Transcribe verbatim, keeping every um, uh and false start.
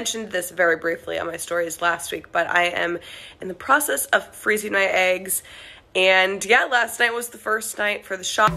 I mentioned this very briefly on my stories last week, but I am in the process of freezing my eggs. And yeah, last night was the first night for the shop.